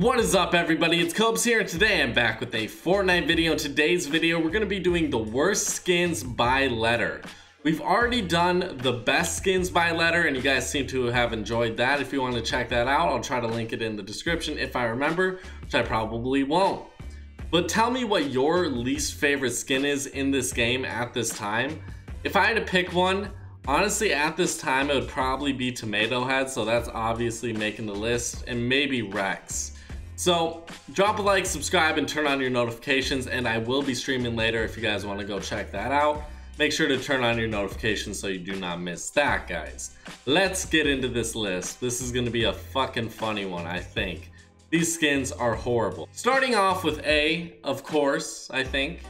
What is up, everybody? It's Kobes here, and today I'm back with a Fortnite video. In today's video, we're going to be doing the worst skins by letter. We've already done the best skins by letter, and you guys seem to have enjoyed that. If you want to check that out, I'll try to link it in the description if I remember, which I probably won't. But tell me what your least favorite skin is in this game at this time. If I had to pick one, honestly, at this time, it would probably be Tomato Head, so that's obviously making the list, and maybe Rex. So drop a like, subscribe, and turn on your notifications, and I will be streaming later if you guys want to go check that out. Make sure to turn on your notifications so you do not miss that, guys. Let's get into this list. This is going to be a fucking funny one, I think. These skins are horrible. Starting off with A, of course, I think.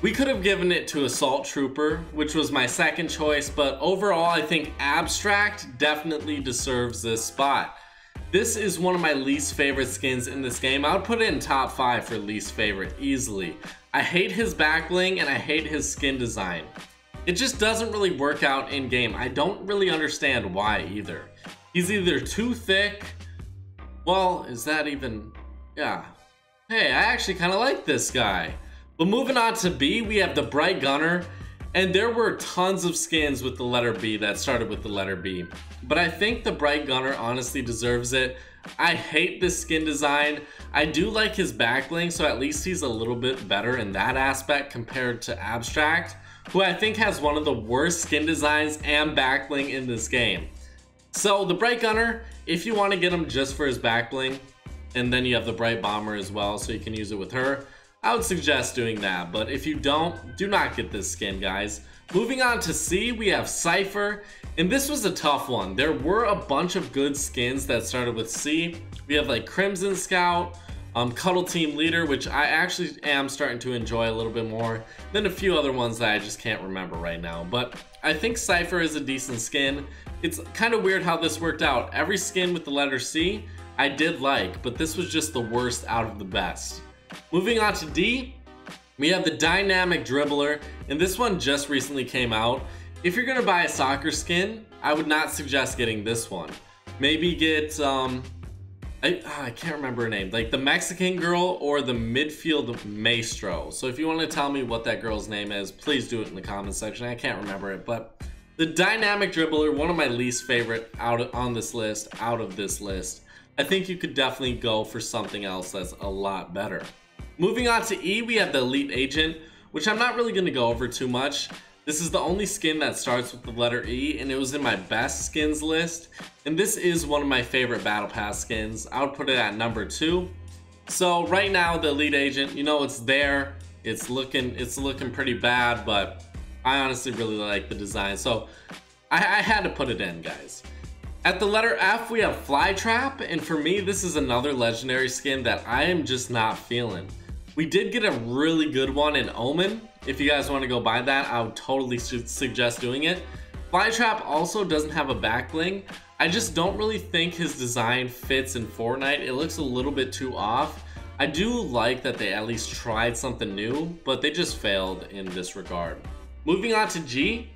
We could have given it to Assault Trooper, which was my second choice, but overall I think Abstract definitely deserves this spot. This is one of my least favorite skins in this game. I would put it in top 5 for least favorite easily. I hate his backbling and I hate his skin design. It just doesn't really work out in game. I don't really understand why either. He's either too thick. Well, is that even? Yeah. Hey, I actually kind of like this guy. But moving on to B, we have the Bright Gunner. And there were tons of skins with the letter B that started with the letter B. But I think the Bright Gunner honestly deserves it. I hate this skin design. I do like his backbling, so at least he's a little bit better in that aspect compared to Abstract, who I think has one of the worst skin designs and backbling in this game. So the Bright Gunner, if you want to get him just for his backbling, and then you have the Bright Bomber as well, so you can use it with her, I would suggest doing that, but if you don't, do not get this skin, guys. Moving on to C, we have Cypher, and this was a tough one. There were a bunch of good skins that started with C. We have like Crimson Scout, Cuddle Team Leader, which I actually am starting to enjoy a little bit more than a few other ones that I just can't remember right now, but I think Cypher is a decent skin. It's kind of weird how this worked out. Every skin with the letter C I did like, but this was just the worst out of the best. Moving on to D, we have the Dynamic Dribbler, and this one just recently came out. If you're going to buy a soccer skin, I would not suggest getting this one. Maybe get, I can't remember her name, like the Mexican girl or the Midfield Maestro. So if you want to tell me what that girl's name is, please do it in the comment section. I can't remember it, but the Dynamic Dribbler, one of my least favorite out of this list. I think you could definitely go for something else that's a lot better. Moving on to E, we have the Elite Agent, which I'm not really going to go over too much. This is the only skin that starts with the letter E, and it was in my best skins list. And this is one of my favorite Battle Pass skins. I would put it at number 2. So right now, the Elite Agent, you know, it's there. It's looking pretty bad, but I honestly really like the design. So I had to put it in, guys. At the letter F, we have Flytrap, and for me, this is another legendary skin that I am just not feeling. We did get a really good one in Omen. If you guys want to go buy that, I would totally suggest doing it. Flytrap also doesn't have a backbling. I just don't really think his design fits in Fortnite. It looks a little bit too off. I do like that they at least tried something new, but they just failed in this regard. Moving on to G,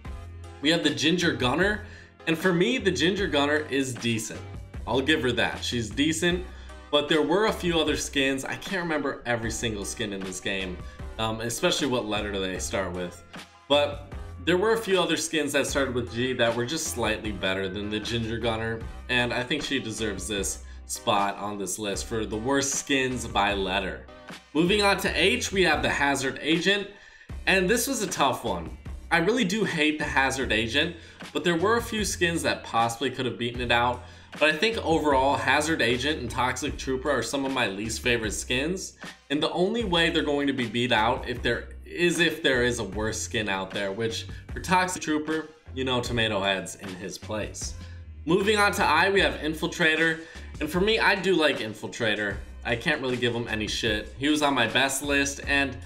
we have the Ginger Gunner. And for me, the Ginger Gunner is decent. I'll give her that. She's decent, but there were a few other skins. I can't remember every single skin in this game, especially what letter do they start with. But there were a few other skins that started with G that were just slightly better than the Ginger Gunner, and I think she deserves this spot on this list for the worst skins by letter. Moving on to H, we have the Hazard Agent, and this was a tough one. I really do hate the Hazard Agent, but there were a few skins that possibly could have beaten it out. But I think overall, Hazard Agent and Toxic Trooper are some of my least favorite skins. And the only way they're going to be beat out if there is a worse skin out there, which for Toxic Trooper, you know, Tomato Head's in his place. Moving on to I, we have Infiltrator. And for me, I do like Infiltrator. I can't really give him any shit. He was on my best list, and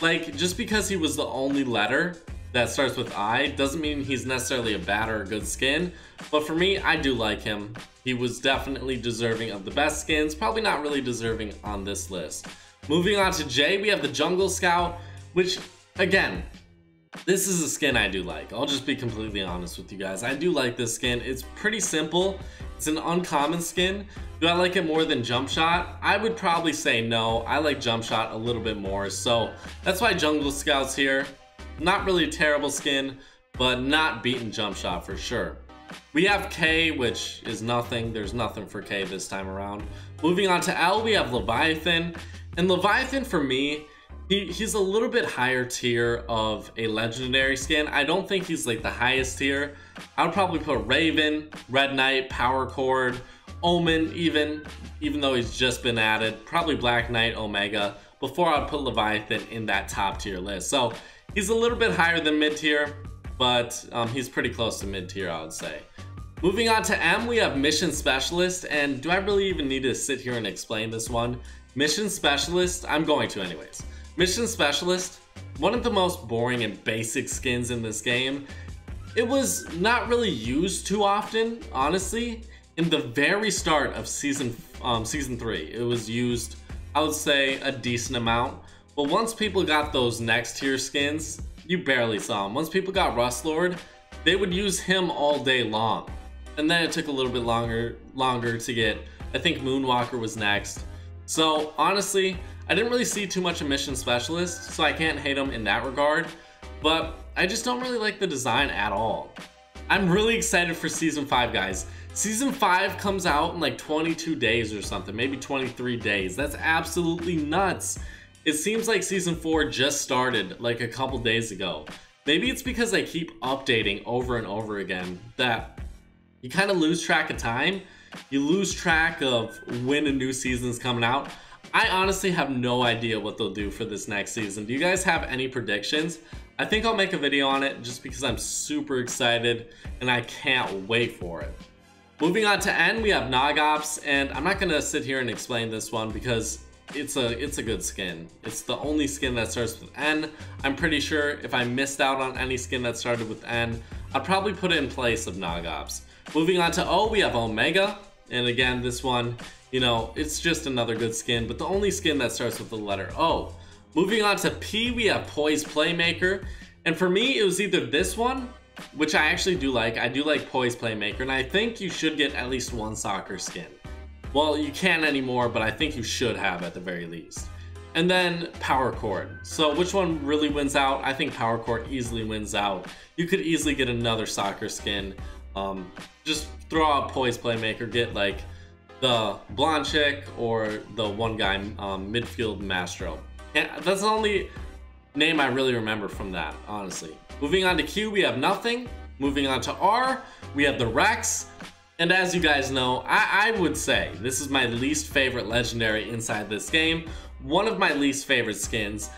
like, just because he was the only letter that starts with I doesn't mean he's necessarily a bad or a good skin, but for me, I do like him. He was definitely deserving of the best skins, probably not really deserving on this list. Moving on to J, we have the Jungle Scout, which again, this is a skin I do like. I'll just be completely honest with you guys. I do like this skin. It's pretty simple. It's an uncommon skin. Do I like it more than Jump Shot? I would probably say no. I like Jump Shot a little bit more, so that's why Jungle Scout's here. Not really a terrible skin, but not beating Jump Shot for sure. We have K, which is nothing. There's nothing for K this time around. Moving on to L, we have Leviathan. And Leviathan, for me, he's a little bit higher tier of a legendary skin. I don't think he's like the highest tier. I would probably put Raven, Red Knight, Power Cord, Omen even though he's just been added, probably Black Knight, Omega, before I'd put Leviathan in that top tier list. So he's a little bit higher than mid tier, but he's pretty close to mid tier, I would say. Moving on to M, we have Mission Specialist, and do I really even need to sit here and explain this one? Mission Specialist, I'm going to anyways. Mission Specialist, one of the most boring and basic skins in this game. It was not really used too often, honestly. In the very start of season 3, it was used, I would say, a decent amount. But once people got those next tier skins, you barely saw them. Once people got Rustlord, they would use him all day long. And then it took a little bit longer to get, I think Moonwalker was next. So honestly, I didn't really see too much of Mission Specialist, so I can't hate him in that regard, but I just don't really like the design at all. I'm really excited for Season 5, guys. Season 5 comes out in like 22 days or something, maybe 23 days. That's absolutely nuts. It seems like Season 4 just started like a couple days ago. Maybe it's because I keep updating over and over again that you kind of lose track of time. You lose track of when a new season's coming out. I honestly have no idea what they'll do for this next season. Do you guys have any predictions? I think I'll make a video on it just because I'm super excited and I can't wait for it. Moving on to N, we have Nogops, and I'm not gonna sit here and explain this one because it's a good skin. It's the only skin that starts with N. I'm pretty sure if I missed out on any skin that started with N, I'd probably put it in place of Nogops. Moving on to O, we have Omega, and again, this one, you know, it's just another good skin, but the only skin that starts with the letter O. Moving on to P, we have Poise Playmaker. And for me, it was either this one, which I actually do like. I do like Poise Playmaker, and I think you should get at least one soccer skin. Well, you can't anymore, but I think you should have at the very least. And then Power Cord. So which one really wins out? I think Power Cord easily wins out. You could easily get another soccer skin. Just throw out Poise Playmaker, get like the blonde chick or the one guy, Midfield Maestro. And that's the only name I really remember from that, honestly. Moving on to Q, we have nothing. Moving on to R, we have the Rex. And as you guys know, I would say this is my least favorite legendary inside this game. One of my least favorite skins.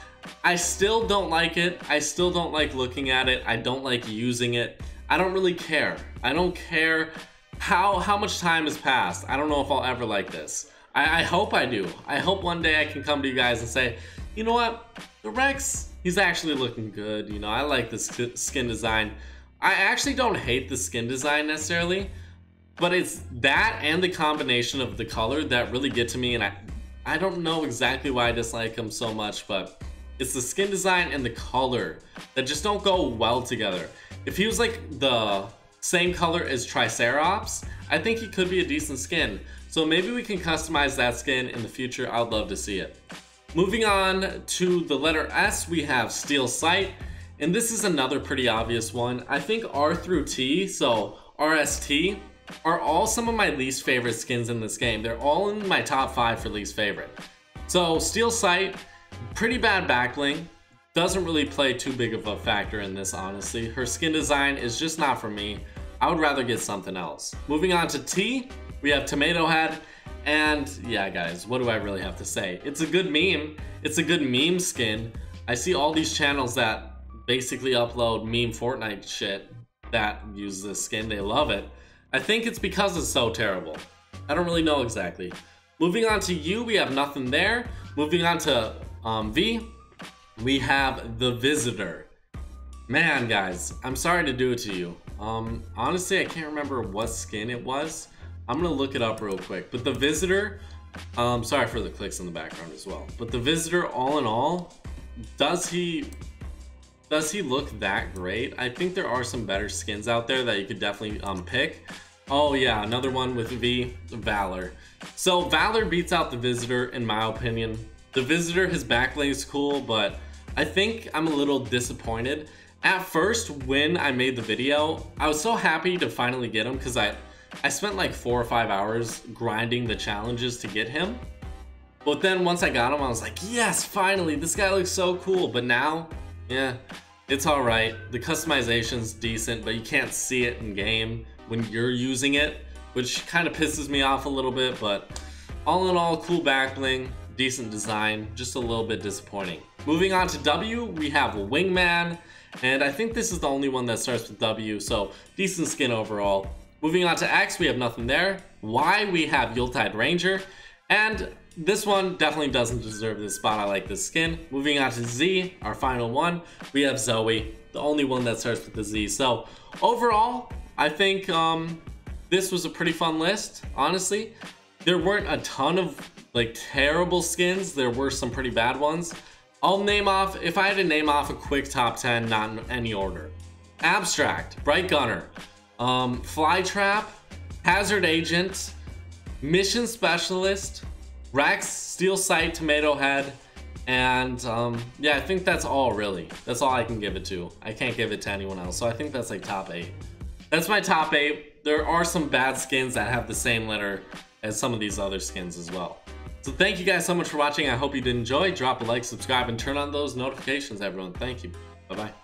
I still don't like it. I still don't like looking at it. I don't like using it. I don't really care. I don't care how much time has passed. I don't know if I'll ever like this. I hope I do. I hope one day I can come to you guys and say, you know what, the Rex, he's actually looking good. You know, I like this skin design. I actually don't hate the skin design necessarily, but it's that and the combination of the color that really get to me, and I don't know exactly why I dislike him so much, but it's the skin design and the color that just don't go well together. If he was like the same color as Triceratops, I think he could be a decent skin. So maybe we can customize that skin in the future. I'd love to see it. Moving on to the letter S, we have Steel Sight. And this is another pretty obvious one. I think R through T, so RST, are all some of my least favorite skins in this game. They're all in my top 5 for least favorite. So Steel Sight, pretty bad backlink. Doesn't really play too big of a factor in this, honestly. Her skin design is just not for me. I would rather get something else. Moving on to T, we have Tomato Head. And yeah, guys, what do I really have to say? It's a good meme. It's a good meme skin. I see all these channels that basically upload meme Fortnite shit that use this skin. They love it. I think it's because it's so terrible. I don't really know exactly. Moving on to U, we have nothing there. Moving on to V. We have the Visitor. Man, guys, I'm sorry to do it to you. Honestly, I can't remember what skin it was. I'm gonna look it up real quick. But the Visitor, sorry for the clicks in the background as well. But the Visitor, all in all, does he look that great? I think there are some better skins out there that you could definitely pick. Oh yeah, another one with V, Valor. So Valor beats out the Visitor in my opinion. The Visitor, his backlane is cool, but I think I'm a little disappointed. At first, when I made the video, I was so happy to finally get him because I spent like 4 or 5 hours grinding the challenges to get him. But then once I got him, I was like, yes, finally, this guy looks so cool. But now, yeah, it's all right. The customization's decent, but you can't see it in game when you're using it, which kind of pisses me off a little bit. But all in all, cool backbling, decent design, just a little bit disappointing. Moving on to W, we have Wingman. And I think this is the only one that starts with W, so decent skin overall. Moving on to X, we have nothing there. Y, we have Yuletide Ranger. And this one definitely doesn't deserve this spot. I like this skin. Moving on to Z, our final one, we have Zoe, the only one that starts with the Z. So overall, I think this was a pretty fun list, honestly. There weren't a ton of like terrible skins. There were some pretty bad ones. I'll name off, if I had to name off a quick top 10, not in any order. Abstract, Bright Gunner, Flytrap, Hazard Agent, Mission Specialist, Rex, Steel Sight, Tomato Head, and yeah, I think that's all really. That's all I can give it to. I can't give it to anyone else, so I think that's like top 8. That's my top 8. There are some bad skins that have the same letter as some of these other skins as well. So thank you guys so much for watching. I hope you did enjoy. Drop a like, subscribe, and turn on those notifications, everyone. Thank you. Bye-bye.